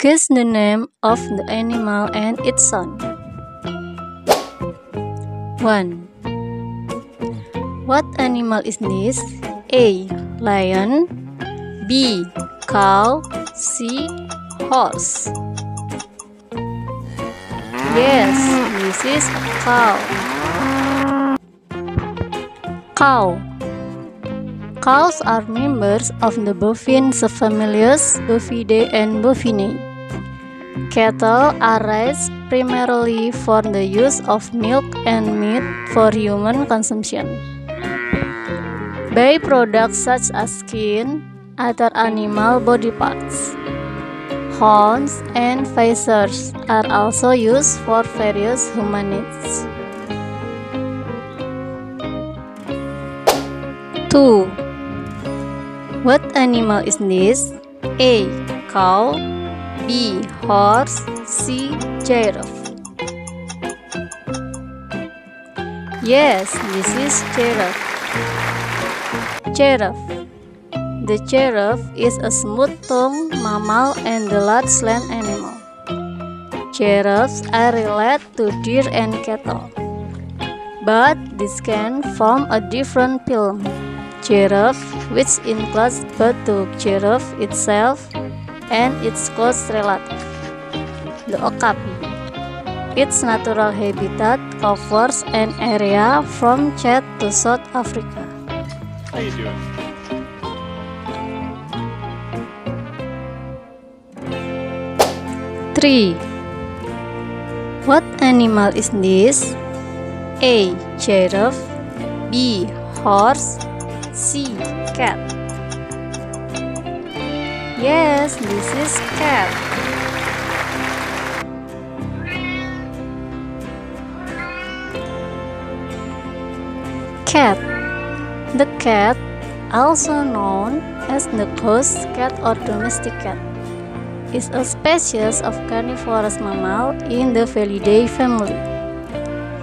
Guess the name of the animal and its sound. 1. What animal is this? A. Lion. B. Cow. C. Horse. Yes, this is a cow. Cows are members of the bovine subfamilies Bovidae and Bovinae. Cattle are raised primarily for the use of milk and meat for human consumption. By-products such as skin, other animal body parts, horns, and feathers are also used for various human needs. 2. What animal is this? A. Cow. B. Horse. C. Giraffe. Yes, this is giraffe. The giraffe is a smooth-tongued mammal and a large land animal. Giraffes are related to deer and cattle, but this can form a different film. Giraffe, which includes both the giraffe itself and its close relative, the okapi. Its natural habitat covers an area from Chad to South Africa. How you doing? What animal is this? A. Giraffe. B. Horse. C. Cat. Yes, this is cat. The cat, also known as the house cat or domestic cat, is a species of carnivorous mammal in the Felidae family.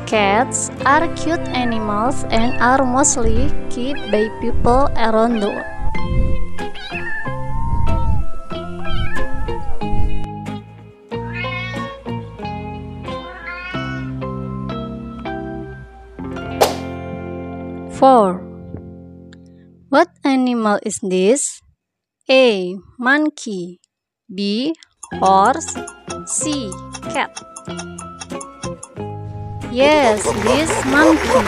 Cats are cute animals and are mostly kept by people around the world. 4. What animal is this? A. Monkey. B. Horse. C. Cat. Yes, this monkey.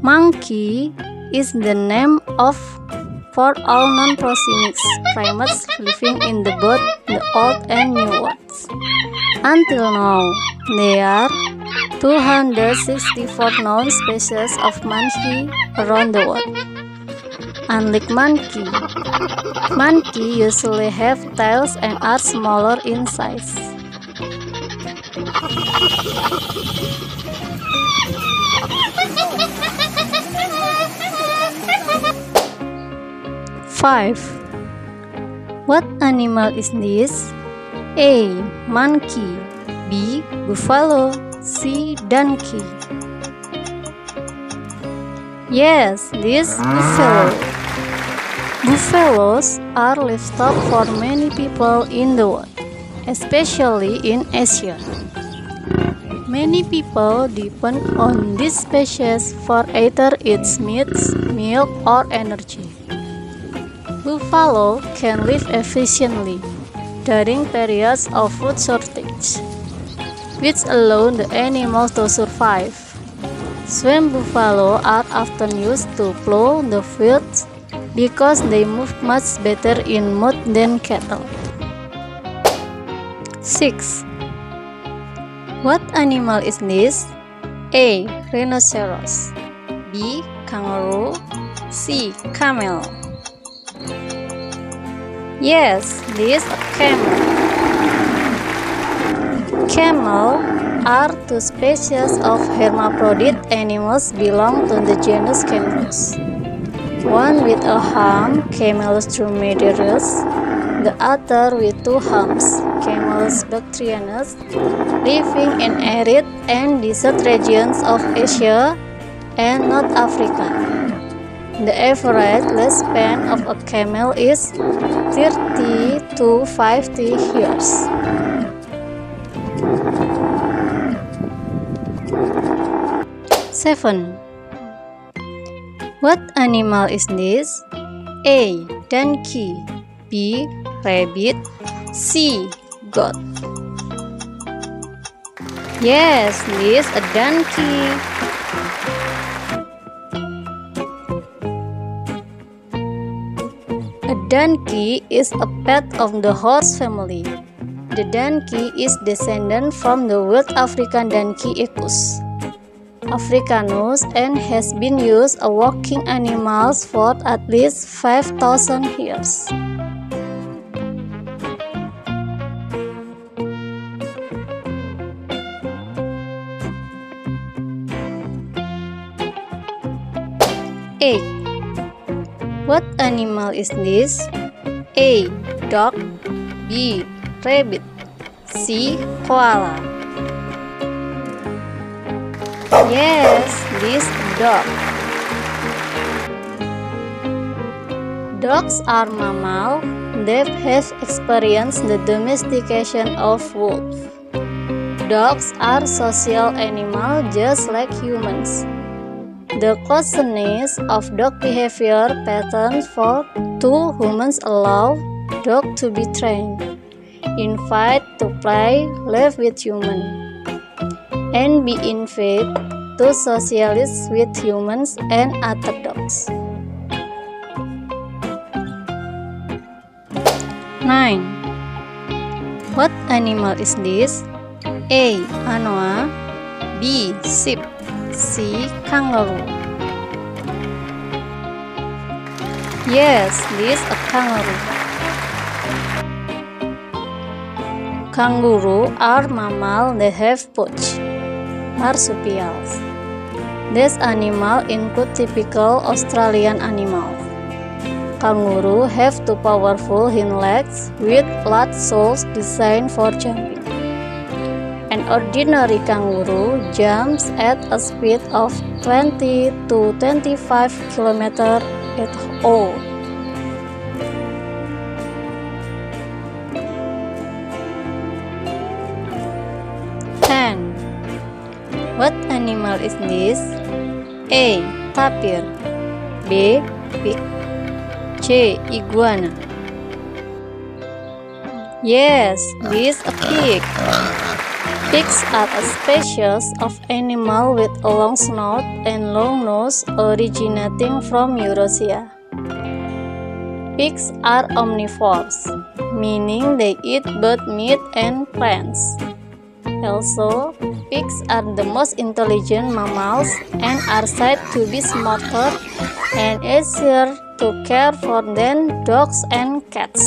Monkey is the name for all non-proxemic primates living in both the Old and New Worlds. Until now, there are 264 known species of monkey around the world. Unlike monkey, usually have tails and are smaller in size. 5. What animal is this? A. Monkey. B. Buffalo. C. Donkey. Yes, this buffalo. Buffaloes are livestock for many people in the world, especially in Asia. Many people depend on this species for either its meat, milk, or energy. Buffalo can live efficiently during periods of food shortage, which allow the animals to survive. Swamp buffalo are often used to plow the fields because they move much better in mud than cattle. 6. What animal is this? A. Rhinoceros. B. Kangaroo. C. Camel. Yes, this is a camel. Camel are two species of hermaphrodite animals belong to the genus Camelus. One with a hump, Camelus dromedaris. The other with two humps, Camelus bactrianus, living in arid and desert regions of Asia and North Africa. The average lifespan of a camel is 30 to 50 years. Seven. What animal is this? A. Donkey. B. Rabbit. C. Goat. Yes, this is a donkey. A donkey is a pet of the horse family. The donkey is descended from the West African donkey Equus africanus and has been used as walking animals for at least 5,000 years. 8. What animal is this? A. Dog. B. Rabbit. C. Koala. Yes, this dog. Dogs are mammals. They have experienced the domestication of wolves. Dogs are social animals just like humans. The closeness of dog behavior patterns for two humans allow dog to be trained, invite to play, live with humans, and be invited to socialize with humans and other dogs. 9. What animal is this? A. Anoa. B. Sheep. C. Kangaroo. Yes, this is a kangaroo. Kangaroo are mammals that have pouch marsupials. This animal includes typical Australian animals. Kangaroo have two powerful hind legs with flat soles designed for jumping. An ordinary kangaroo jumps at a speed of 20 to 25 km at all. 10. What animal is this? A. Tapir. B. Pig. C. Iguana. Yes, this is a pig. Pigs are a species of animal with a long snout and long nose originating from Eurasia. Pigs are omnivores, meaning they eat both meat and plants. Also, pigs are the most intelligent mammals and are said to be smarter and easier to care for than dogs and cats.